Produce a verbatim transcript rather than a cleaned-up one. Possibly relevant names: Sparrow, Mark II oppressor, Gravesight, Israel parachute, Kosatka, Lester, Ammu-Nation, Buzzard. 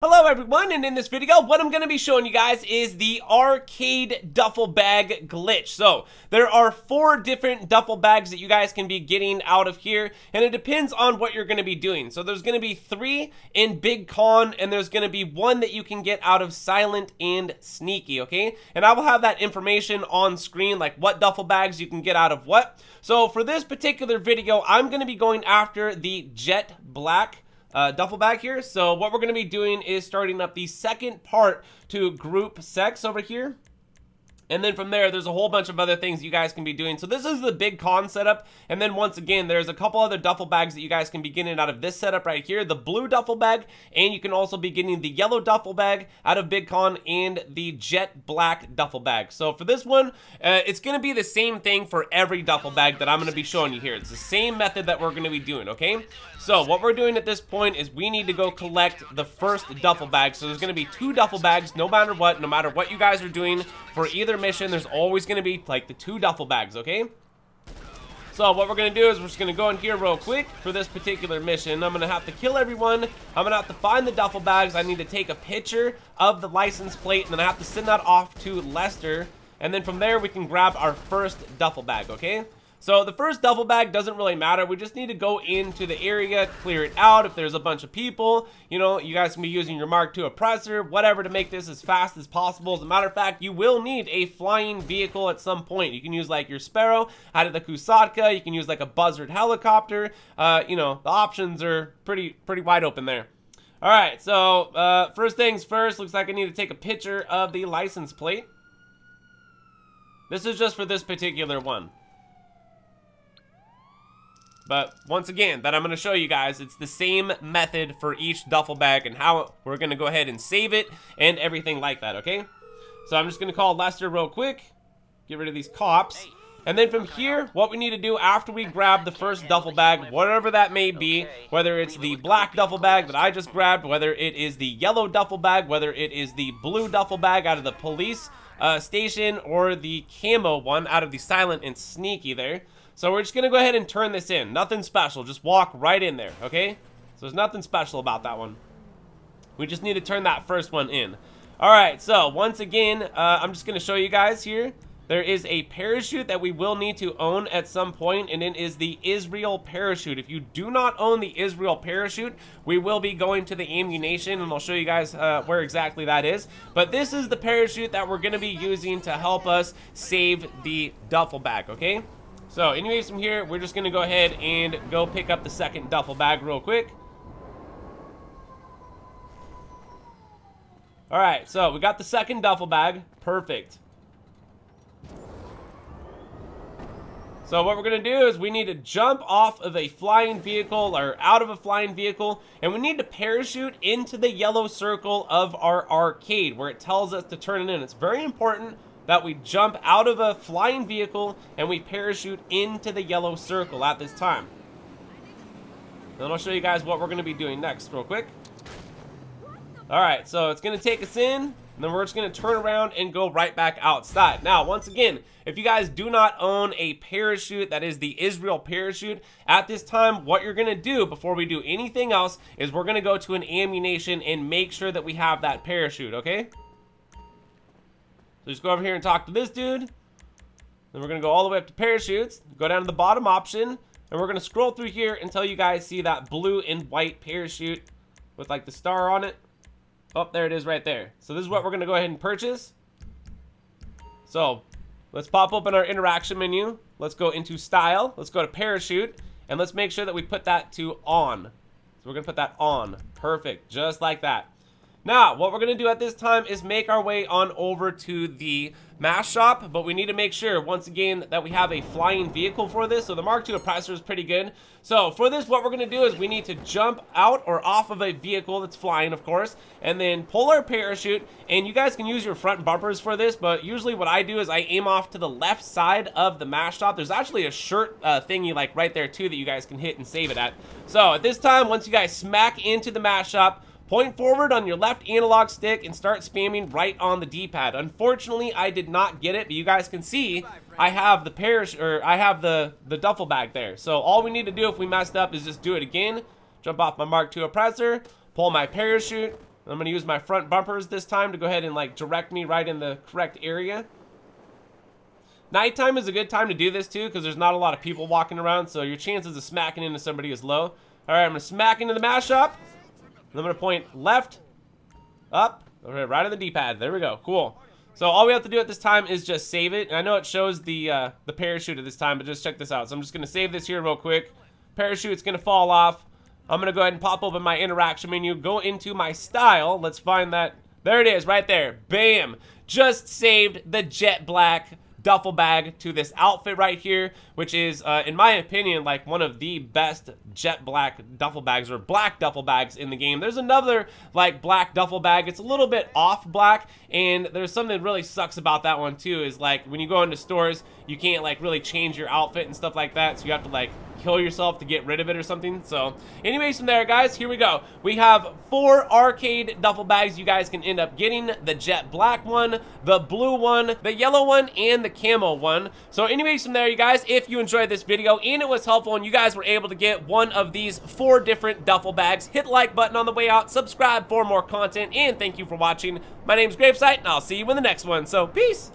Hello everyone, and in this video what I'm going to be showing you guys is the arcade duffel bag glitch. So there are four different duffel bags that you guys can be getting out of here, and it depends on what you're going to be doing. So there's going to be three in Big Con, and there's going to be one that you can get out of Silent and Sneaky, okay? And I will have that information on screen, like what duffel bags you can get out of what. So for this particular video, I'm going to be going after the Jet Black Uh, duffel bag here. So what we're going to be doing is starting up the second part to group sex over here. And then from there, there's a whole bunch of other things you guys can be doing. So this is the Big Con setup. And then once again, there's a couple other duffel bags that you guys can be getting out of this setup right here. The blue duffel bag. And you can also be getting the yellow duffel bag out of Big Con and the Jet Black duffel bag. So for this one, uh, it's going to be the same thing for every duffel bag that I'm going to be showing you here. It's the same method that we're going to be doing, okay? So what we're doing at this point is we need to go collect the first duffel bag. So there's going to be two duffel bags no matter what. No matter what you guys are doing for either mission, there's always going to be like the two duffel bags, okay? So what we're going to do is we're just going to go in here real quick for this particular mission. I'm going to have to kill everyone. I'm going to have to find the duffel bags. I need to take a picture of the license plate, and then I have to send that off to Lester, and then from there we can grab our first duffel bag, okay? So the first duffel bag doesn't really matter. We just need to go into the area, clear it out. If there's a bunch of people, you know, you guys can be using your Mark two oppressor, whatever, to make this as fast as possible. As a matter of fact, you will need a flying vehicle at some point. You can use like your Sparrow out of the Kosatka. You can use like a Buzzard helicopter. Uh, you know, the options are pretty, pretty wide open there. All right, so uh, first things first, looks like I need to take a picture of the license plate. This is just for this particular one. But once again, that I'm going to show you guys, it's the same method for each duffel bag and how we're going to go ahead and save it and everything like that, okay? So I'm just going to call Lester real quick, get rid of these cops. And then from here, what we need to do after we grab the first duffel bag, whatever that may be, whether it's the black duffel bag that I just grabbed, whether it is the yellow duffel bag, whether it is the blue duffel bag out of the police uh, station, or the camo one out of the Silent and Sneaky there. So we're just going to go ahead and turn this in. Nothing special. Just walk right in there, okay? So there's nothing special about that one. We just need to turn that first one in. All right, so once again, uh, I'm just going to show you guys here. There is a parachute that we will need to own at some point, and it is the Israel parachute. If you do not own the Israel parachute, we will be going to the Ammu-Nation, and I'll show you guys uh, where exactly that is. But this is the parachute that we're going to be using to help us save the duffel bag, okay? So anyways, from here, we're just going to go ahead and go pick up the second duffel bag real quick. All right, so we got the second duffel bag. Perfect. So what we're going to do is we need to jump off of a flying vehicle or out of a flying vehicle, and we need to parachute into the yellow circle of our arcade where it tells us to turn it in. It's very important that we jump out of a flying vehicle and we parachute into the yellow circle at this time. Then I'll show you guys what we're gonna be doing next real quick. All right, so it's gonna take us in, and then we're just gonna turn around and go right back outside. Now, once again, if you guys do not own a parachute, that is the Israel parachute, at this time, what you're gonna do before we do anything else is we're gonna go to an Ammu-Nation and make sure that we have that parachute, okay? So just go over here and talk to this dude. Then we're going to go all the way up to parachutes, go down to the bottom option, and we're going to scroll through here until you guys see that blue and white parachute with like the star on it. Oh, there it is right there. So this is what we're going to go ahead and purchase. So let's pop open our interaction menu. Let's go into style. Let's go to parachute, and let's make sure that we put that to on. So we're going to put that on. Perfect. Just like that. Now, what we're going to do at this time is make our way on over to the mass shop, but we need to make sure, once again, that we have a flying vehicle for this. So the Mark two oppressor is pretty good. So for this, what we're going to do is we need to jump out or off of a vehicle that's flying, of course, and then pull our parachute. And you guys can use your front bumpers for this, but usually what I do is I aim off to the left side of the mass shop. There's actually a shirt uh, thingy like right there too that you guys can hit and save it at. So at this time, once you guys smack into the mass shop, point forward on your left analog stick and start spamming right on the D-pad. Unfortunately, I did not get it, but you guys can see I have the parachute, or I have the the duffel bag there. So all we need to do if we messed up is just do it again. Jump off my Mark two oppressor, pull my parachute, And I'm gonna use my front bumpers this time to go ahead and like direct me right in the correct area. Nighttime is a good time to do this too, because there's not a lot of people walking around, so your chances of smacking into somebody is low. Alright, I'm gonna smack into the mash up. I'm gonna point left, up, alright, right on the D-pad. There we go. Cool. So all we have to do at this time is just save it. And I know it shows the uh, the parachute at this time, but just check this out. So I'm just gonna save this here real quick. Parachute's gonna fall off. I'm gonna go ahead and pop open my interaction menu, go into my style. Let's find that. There it is, right there. Bam! Just saved the jet black duffel bag to this outfit right here, which is uh, in my opinion like one of the best jet black duffel bags or black duffel bags in the game. There's another like black duffel bag, it's a little bit off black, and there's something that really sucks about that one too, is like when you go into stores you can't like really change your outfit and stuff like that, so you have to like kill yourself to get rid of it or something. So anyways, from there guys, here we go. We have four arcade duffel bags. You guys can end up getting the jet black one, the blue one, the yellow one, and the camo one. So anyways, from there you guys, if you enjoyed this video and it was helpful and you guys were able to get one of these four different duffel bags, hit the like button on the way out, subscribe for more content, and thank you for watching. My name's Gravesight and I'll see you in the next one. So peace.